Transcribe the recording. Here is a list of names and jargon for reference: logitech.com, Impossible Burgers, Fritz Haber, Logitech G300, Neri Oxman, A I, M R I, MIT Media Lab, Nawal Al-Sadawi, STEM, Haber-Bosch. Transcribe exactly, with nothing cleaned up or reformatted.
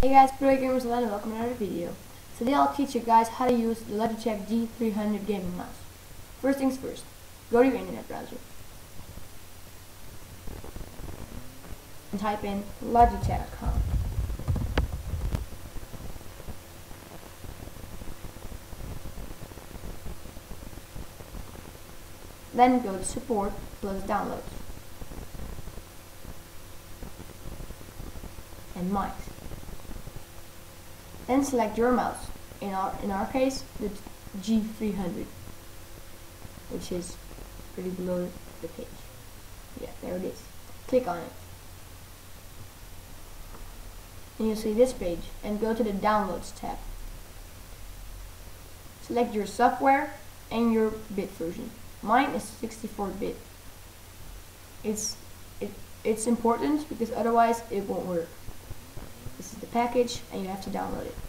Hey guys, Pro Gamers Atlanta, and welcome to another video. Today I'll teach you guys how to use the Logitech G three hundred gaming mouse. First things first, go to your internet browser and type in logitech dot com. Then go to support, plus downloads, and mics. Then select your mouse, in our, in our case, the G three hundred, which is pretty below the page. Yeah, there it is. Click on it. And you'll see this page, and go to the Downloads tab. Select your software and your bit version. Mine is sixty-four bit. It's, it, it's important because otherwise it won't work. This is the package, and you have to download it.